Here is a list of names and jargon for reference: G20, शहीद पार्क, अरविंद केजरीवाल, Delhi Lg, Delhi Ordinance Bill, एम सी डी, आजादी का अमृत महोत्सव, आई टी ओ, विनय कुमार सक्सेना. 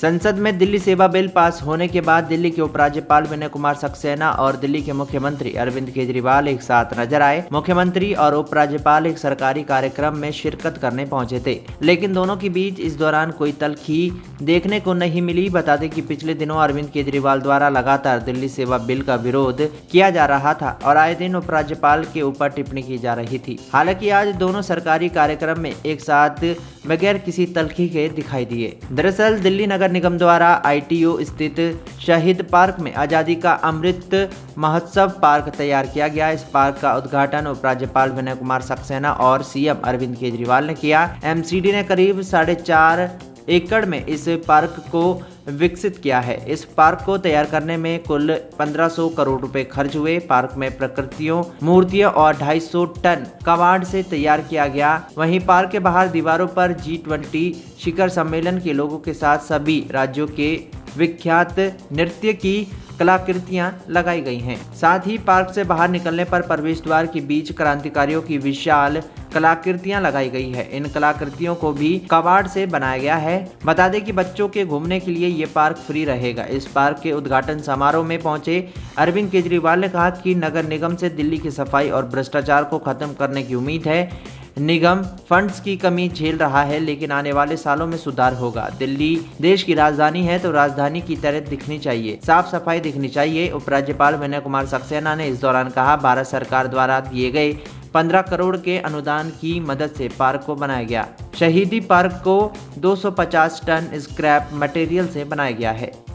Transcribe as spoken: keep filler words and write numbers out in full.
संसद में दिल्ली सेवा बिल पास होने के बाद दिल्ली के उपराज्यपाल विनय कुमार सक्सेना और दिल्ली के मुख्यमंत्री अरविंद केजरीवाल एक साथ नजर आए। मुख्यमंत्री और उपराज्यपाल एक सरकारी कार्यक्रम में शिरकत करने पहुंचे थे, लेकिन दोनों के बीच इस दौरान कोई तलखी देखने को नहीं मिली। बता दें कि पिछले दिनों अरविंद केजरीवाल द्वारा लगातार दिल्ली सेवा बिल का विरोध किया जा रहा था और आए दिन उपराज्यपाल के ऊपर टिप्पणी की जा रही थी। हालांकि आज दोनों सरकारी कार्यक्रम में एक साथ बगैर किसी तलखी के दिखाई दिए। दरअसल दिल्ली नगर निगम द्वारा आई टी ओ स्थित शहीद पार्क में आजादी का अमृत महोत्सव पार्क तैयार किया गया। इस पार्क का उद्घाटन उपराज्यपाल विनय कुमार सक्सेना और सी एम अरविंद केजरीवाल ने किया। एम सी डी ने करीब साढ़े चार एकड़ में इस पार्क को विकसित किया है। इस पार्क को तैयार करने में कुल पंद्रह सौ करोड़ रुपए खर्च हुए। पार्क में प्रकृतियों, मूर्तियों और दो सौ पचास टन कबाड़ से तैयार किया गया। वहीं पार्क के बाहर दीवारों पर जी ट्वेंटी शिखर सम्मेलन के लोगों के साथ सभी राज्यों के विख्यात नृत्य की कलाकृतियां लगाई गई हैं। साथ ही पार्क से बाहर निकलने पर प्रवेश द्वार के बीच क्रांतिकारियों की विशाल कलाकृतियां लगाई गई है। इन कलाकृतियों को भी कबाड़ से बनाया गया है। बता दें कि बच्चों के घूमने के लिए ये पार्क फ्री रहेगा। इस पार्क के उद्घाटन समारोह में पहुंचे अरविंद केजरीवाल ने कहा कि नगर निगम से दिल्ली की सफाई और भ्रष्टाचार को खत्म करने की उम्मीद है। निगम फंड्स की कमी झेल रहा है, लेकिन आने वाले सालों में सुधार होगा। दिल्ली देश की राजधानी है तो राजधानी की तरह दिखनी चाहिए, साफ सफाई दिखनी चाहिए। उपराज्यपाल विनय कुमार सक्सेना ने इस दौरान कहा, भारत सरकार द्वारा दिए गए पंद्रह करोड़ के अनुदान की मदद से पार्क को बनाया गया। शहीदी पार्क को दो सौ पचास टन स्क्रैप मटेरियल से बनाया गया है।